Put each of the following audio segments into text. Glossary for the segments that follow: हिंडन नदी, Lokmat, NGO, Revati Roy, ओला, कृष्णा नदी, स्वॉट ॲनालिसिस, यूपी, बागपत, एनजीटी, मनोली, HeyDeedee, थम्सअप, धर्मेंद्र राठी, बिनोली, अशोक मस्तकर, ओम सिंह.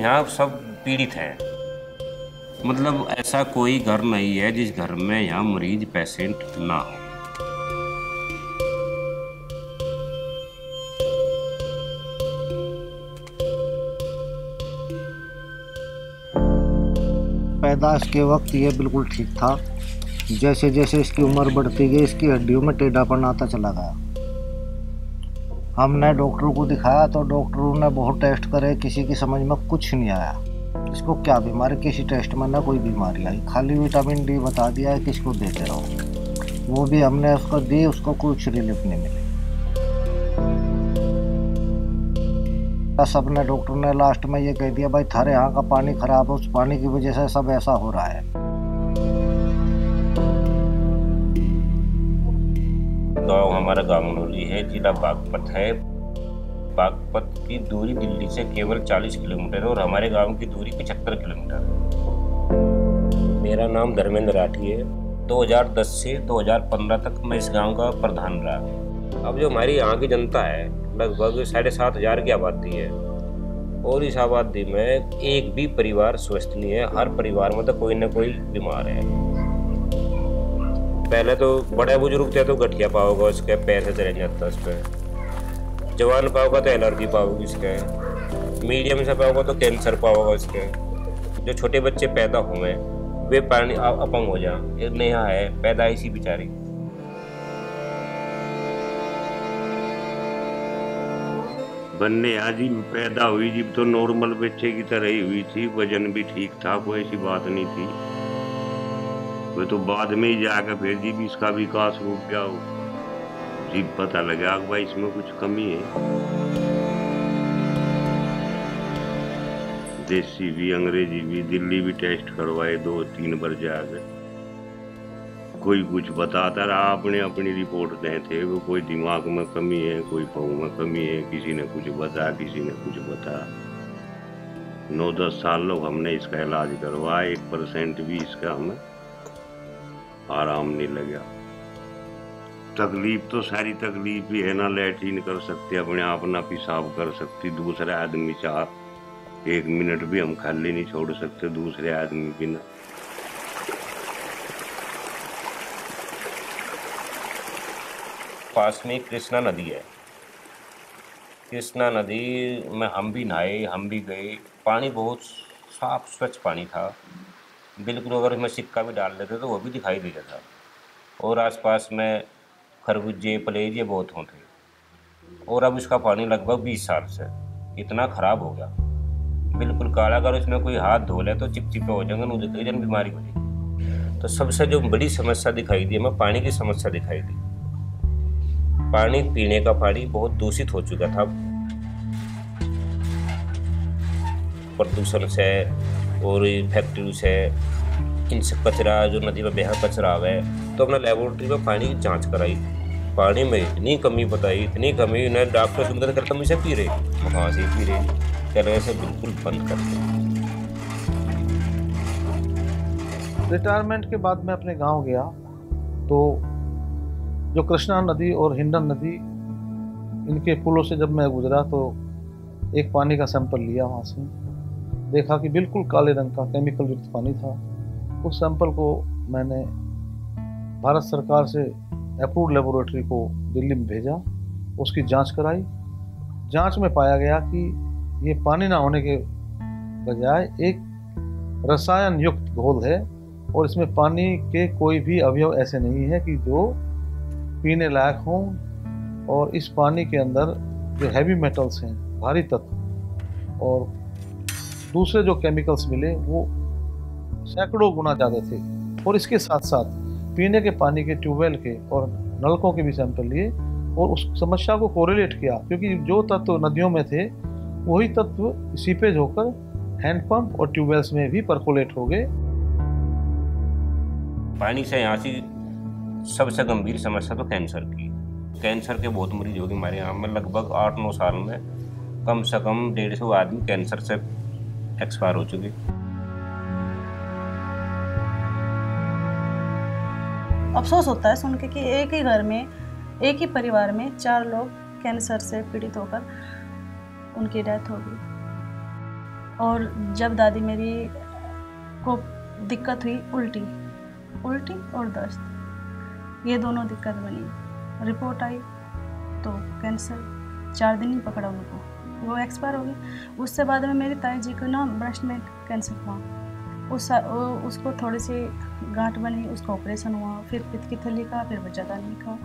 यहाँ सब पीड़ित हैं। मतलब ऐसा कोई घर नहीं है जिस घर में यहाँ मरीज पेशेंट ना हो। पैदाश के वक्त ये बिल्कुल ठीक था, जैसे जैसे इसकी उम्र बढ़ती गई इसकी हड्डियों में टेढ़ापन आता चला गया। हमने डॉक्टरों को दिखाया तो डॉक्टरों ने बहुत टेस्ट करे, किसी की समझ में कुछ नहीं आया इसको क्या बीमारी, किसी टेस्ट में ना कोई बीमारी आई, खाली विटामिन डी बता दिया है किसको देते रहो, वो भी हमने उसको दी, उसको कुछ रिलीफ नहीं मिली। सबने डॉक्टर ने लास्ट में ये कह दिया भाई थारे यहाँ का पानी खराब है, उस पानी की वजह से सब ऐसा हो रहा है। गाँव हमारा गाँव मनोली है, जिला बागपत है। बागपत की दूरी दिल्ली से केवल 40 किलोमीटर और हमारे गांव की दूरी 75 किलोमीटर। मेरा नाम धर्मेंद्र राठी है। 2010 से 2015 तक मैं इस गांव का प्रधान रहा। अब जो हमारी यहाँ की जनता है लगभग 7,500 की आबादी है और इस आबादी में एक भी परिवार स्वस्थ नहीं है। हर परिवार में तो कोई ना कोई बीमार है। पहले तो बड़े बुजुर्ग थे तो गठिया पाओगा, उसके पैर से चले जाता, उस पर जवान पाओगा तो एलर्जी पाओगी, उसके मीडियम से पाओगा तो कैंसर पाओगा। उसके जो छोटे बच्चे पैदा हुए वे पानी अपंग हो जाए, नया है पैदाइश ही बेचारी। बनने आज ही पैदा हुई जी तो नॉर्मल बच्चे की तरह ही हुई थी, वजन भी ठीक था, कोई ऐसी बात नहीं थी। वो तो बाद में ही जाकर फिर जी भी इसका विकास हो गया हो जी, पता लगा भाई इसमें कुछ कमी है। देसी भी अंग्रेजी भी दिल्ली भी टेस्ट करवाए 2-3 बार जाकर, कोई कुछ बताता रहा, अपने अपनी रिपोर्ट देते वो कोई दिमाग में कमी है, कोई पाँव में कमी है, किसी ने कुछ बता किसी ने कुछ बता। 9-10 साल लोग हमने इसका इलाज करवाया, 1% भी इसका हमें आराम नहीं लगा। तकलीफ तो सारी तकलीफ ही है ना, लैट्रीन कर सकते अपने आप, ना पेशाब कर सकती, दूसरे आदमी चाह 1 मिनट भी हम खाली नहीं छोड़ सकते दूसरे आदमी बिना। पास में कृष्णा नदी है, कृष्णा नदी में हम भी नहाए, हम भी गए। पानी बहुत साफ स्वच्छ पानी था, बिल्कुल अगर इसमें सिक्का भी डाल देते तो वो भी दिखाई देता था। और आसपास में खरबूजे पलेज ये बहुत होते और अब इसका पानी लगभग 20 साल से इतना ख़राब हो गया, बिल्कुल काला। अगर इसमें कोई हाथ धो ले तो चिपचिपे हो जाएंगे, उनकी जन बीमारी हो जाएगी। तो सबसे जो बड़ी समस्या दिखाई दी हमें पानी की समस्या दिखाई दी। पानी पीने का पानी बहुत दूषित हो चुका था, प्रदूषण से और फैक्ट्री से, इनसे कचरा जो नदी में बहा कचरा आ गया। तो अपने लेबोरेटरी में पानी की जांच कराई, पानी में इतनी कमी बताई, इतनी कमी उन्हें डॉक्टर सुंदर कर कमी से पी रहे, वहाँ से पी रहे, कलर से बिल्कुल बंद कर दिया। रिटायरमेंट के बाद मैं अपने गांव गया तो जो कृष्णा नदी और हिंडन नदी इनके पुलों से जब मैं गुजरा तो एक पानी का सैंपल लिया, वहाँ से देखा कि बिल्कुल काले रंग का केमिकल युक्त पानी था। उस सैंपल को मैंने भारत सरकार से अप्रूव्ड लेबोरेटरी को दिल्ली में भेजा, उसकी जांच कराई। जांच में पाया गया कि ये पानी ना होने के बजाय एक रसायन युक्त घोल है और इसमें पानी के कोई भी अवयव ऐसे नहीं है कि जो पीने लायक हों, और इस पानी के अंदर जो हैवी मेटल्स हैं, भारी तत्व और दूसरे जो केमिकल्स मिले वो सैकड़ों गुना ज़्यादा थे। और इसके साथ साथ पीने के पानी के ट्यूबवेल के और नलकों के भी सैंपल लिए और उस समस्या को कोरिलेट किया, क्योंकि जो तत्व नदियों में थे वही तत्व सीपेज होकर हैंडपंप और ट्यूबवेल्स में भी परकोलेट हो गए। पानी से यहाँ से सबसे गंभीर समस्या तो कैंसर की, कैंसर के बहुत मरीज हो गए हमारे यहाँ में। लगभग 8-9 साल में कम से कम 150 आदमी कैंसर से एक्सपायर हो चुके। अफसोस होता है सुन के कि एक ही घर में, एक ही परिवार में 4 लोग कैंसर से पीड़ित होकर उनकी डेथ हो गई। और जब दादी मेरी को दिक्कत हुई उल्टी और दस्त, ये दोनों दिक्कत बनी। रिपोर्ट आई तो कैंसर, 4 दिन ही पकड़ा उनको, वो एक्सपायर हो गई। उससे बाद में मेरी ताई जी को ना ब्रेस्ट में कैंसर हुआ, उसको थोड़ी सी गांठ बनी, उसका ऑपरेशन हुआ, फिर पित्त की थैली का, फिर बच्चादानी का,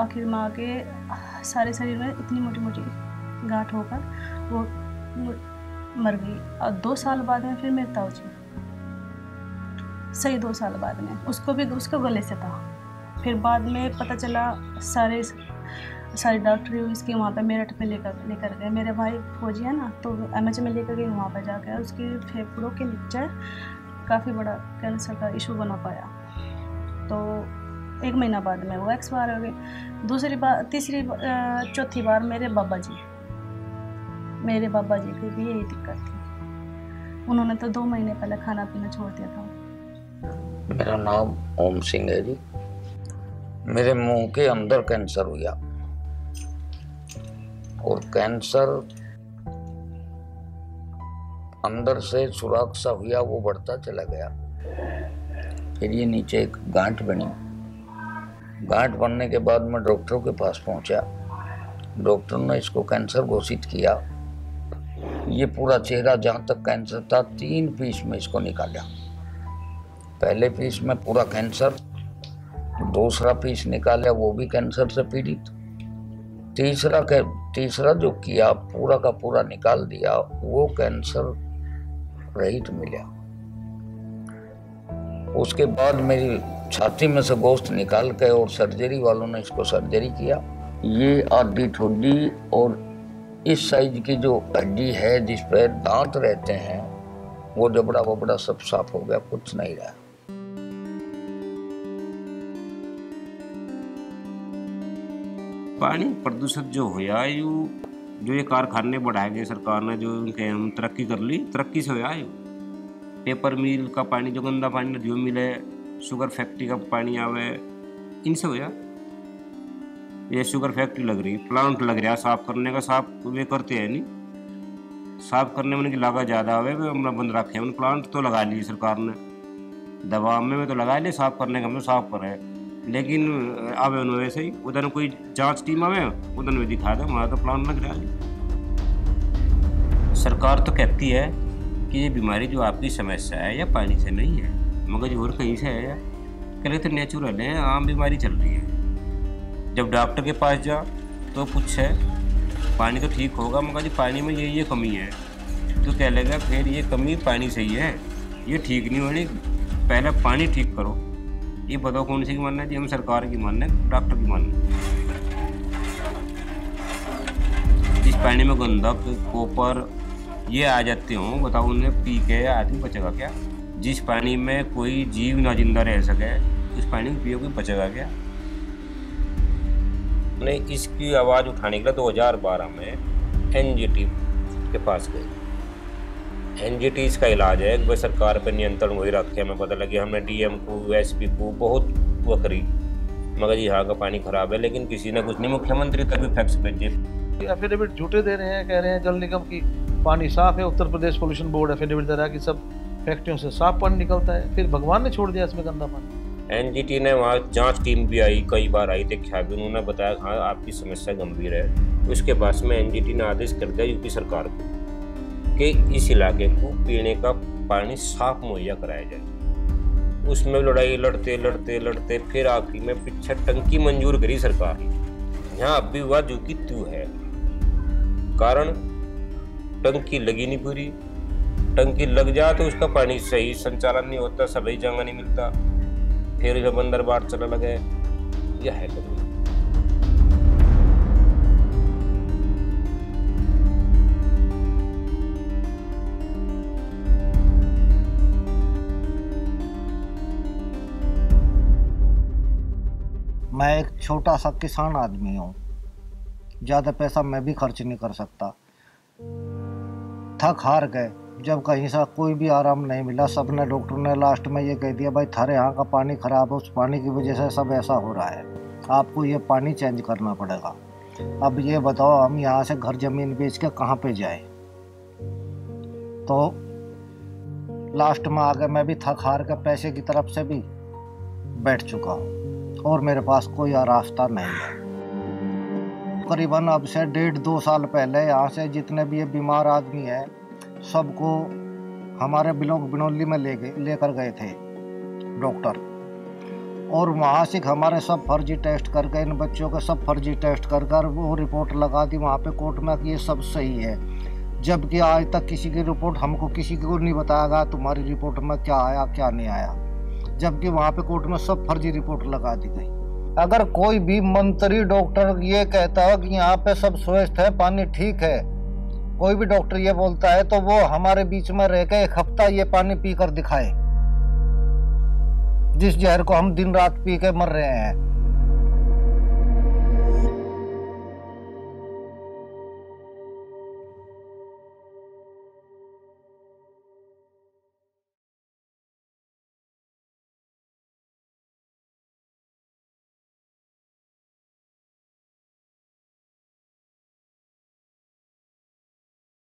आखिर माँ के सारे शरीर में इतनी मोटी मोटी गांठ होकर वो मर गई। और 2 साल बाद में फिर मेरी ताऊ जी, सही 2 साल बाद में उसको भी, उसको गले से था। फिर बाद में पता चला, सारी डॉक्टरी हुई इसकी, वहाँ पे मेरठ में लेकर गए। मेरे भाई फौजी है ना, तो एमएच में लेकर गए, वहाँ पर जाकर उसके फेफड़ों के नीचे काफ़ी बड़ा कैंसर का इशू बना पाया। तो 1 महीना बाद में वो एक्सपायर हो गए। दूसरी बार, तीसरी, चौथी बार मेरे बाबा जी की भी यही दिक्कत थी। उन्होंने तो 2 महीने पहले खाना पीना छोड़ दिया था। मेरा नाम ओम सिंह है जी। मेरे मुँह के अंदर कैंसर हुआ, और कैंसर अंदर से सुराख सा हुआ, वो बढ़ता चला गया। फिर ये नीचे एक गांठ बनी। गांठ बनने के बाद मैं डॉक्टरों के पास पहुंचा। डॉक्टर ने इसको कैंसर घोषित किया। ये पूरा चेहरा जहाँ तक कैंसर था, 3 पीस में इसको निकाला। पहले पीस में पूरा कैंसर, दूसरा पीस निकाला, वो भी कैंसर से पीड़ित, तीसरा जो किया पूरा का पूरा निकाल दिया, वो कैंसर रहित मिला। उसके बाद मेरी छाती में से गोश्त निकाल के, और सर्जरी वालों ने इसको सर्जरी किया। ये आधी ठुड्डी और इस साइज की जो हड्डी है जिस पर दांत रहते हैं, वो जबड़ा वबड़ा सब साफ हो गया, कुछ नहीं रहा। पानी प्रदूषित जो हुआ, जो ये कारखाने बढ़ाए गए सरकार ने, जो उनके हम तरक्की कर ली, तरक्की से हुआ। पेपर मिल का पानी, जो गंदा पानी जो मिले, शुगर फैक्ट्री का पानी आवे, इनसे हुआ। ये शुगर फैक्ट्री लग रही, प्लांट लग रहा साफ करने का, साफ वे करते हैं नहीं, साफ करने में उनकी लागत ज़्यादा आवे, वे हमने बंद रखे हैं। उन प्लांट तो लगा लिए सरकार ने, दवा में तो लगा लिए, साफ करने का हमने साफ करे, लेकिन आवे उन्होंने वैसे ही, उधर कोई जांच टीम आवे, उधर में दिखा दे हमारा तो प्लान लग रहा है। सरकार तो कहती है कि ये बीमारी जो आपकी समस्या है या पानी से नहीं है, मगर और कहीं से है, कह तो नेचुरल है, आम बीमारी चल रही है। जब डॉक्टर के पास जा तो कुछ है, पानी तो ठीक होगा, मगर जो पानी में ये कमी है, तो कह लेगा फिर ये कमी पानी से ही है, ये ठीक नहीं होनी, पहले पानी ठीक करो। ये बताओ कौन सी की मानना है जी, हम सरकार की मानना है, डॉक्टर की मानना? जिस पानी में गंधक कोपर ये आ जाते हों, बताओ उन्हें पी के आदमी बचेगा क्या? जिस पानी में कोई जीव ना जिंदा रह सके, उस पानी को पियोगे बचेगा क्या? ने इसकी आवाज़ उठाने के लिए 2012 में एनजीटी के पास गई। एनजीटी इसका इलाज है, वह सरकार पर नियंत्रण वही रखे। हमें पता लगे, हमने डीएम को, एसपी को बहुत वो करी, मगर यहाँ का पानी खराब है, लेकिन किसी ने कुछ नहीं। मुख्यमंत्री तक भी फैक्स भेजे, एफिडेविट झूठे दे रहे हैं, कह रहे हैं जल निगम की पानी साफ है। Uttar Pradesh pollution board affidavit दे रहा है कि सब फैक्ट्रियों से साफ पानी निकलता है, फिर भगवान ने छोड़ दिया इसमें गंदा पानी। एनजीटी ने वहाँ जाँच टीम भी आई, कई बार आई, देखा भी, उन्होंने बताया हाँ आपकी समस्या गंभीर है। उसके बाद में एनजीटी ने आदेश कर दिया यूपी सरकार को कि इस इलाके को पीने का पानी साफ मुहैया कराया जाए। उसमें लड़ाई लड़ते फिर आखिरी में पीछे टंकी मंजूर करी सरकार ने। यहाँ अब भी हुआ जो कि तू है, कारण टंकी लगी नहीं पूरी। टंकी लग जा तो उसका पानी सही संचालन नहीं होता, सभी जगह नहीं मिलता, फिर जब अंदर बाढ़ चला लगे, यह है कभी। मैं एक छोटा सा किसान आदमी हूँ, ज़्यादा पैसा मैं भी खर्च नहीं कर सकता। थक हार गए, जब कहीं सा कोई भी आराम नहीं मिला, सबने डॉक्टर ने लास्ट में ये कह दिया भाई थारे यहाँ का पानी खराब है, उस पानी की वजह से सब ऐसा हो रहा है, आपको ये पानी चेंज करना पड़ेगा। अब ये बताओ हम यहाँ से घर जमीन बेच के कहाँ पे जाए? तो लास्ट में आगे मैं भी थक हार के पैसे की तरफ से भी बैठ चुका हूँ और मेरे पास कोई रास्ता नहीं है। करीबन अब से 1.5-2 साल पहले यहाँ से जितने भी ये बीमार आदमी हैं सबको हमारे ब्लॉक बिनोली में लेकर गए थे डॉक्टर, और वहाँ से हमारे सब फर्जी टेस्ट करके, इन बच्चों के सब फर्जी टेस्ट कर कर वो रिपोर्ट लगा दी वहाँ पे कोर्ट में कि ये सब सही है, जबकि आज तक किसी की रिपोर्ट हमको किसी को नहीं बताया गया तुम्हारी रिपोर्ट में क्या आया क्या नहीं आया, जबकि वहाँ पे कोर्ट में सब फर्जी रिपोर्ट लगा दी गई। अगर कोई भी मंत्री डॉक्टर ये कहता हो कि यहाँ पे सब स्वस्थ है, पानी ठीक है, कोई भी डॉक्टर ये बोलता है तो वो हमारे बीच में रह के 1 हफ्ता ये पानी पी कर दिखाए, जिस जहर को हम दिन रात पी के मर रहे हैं।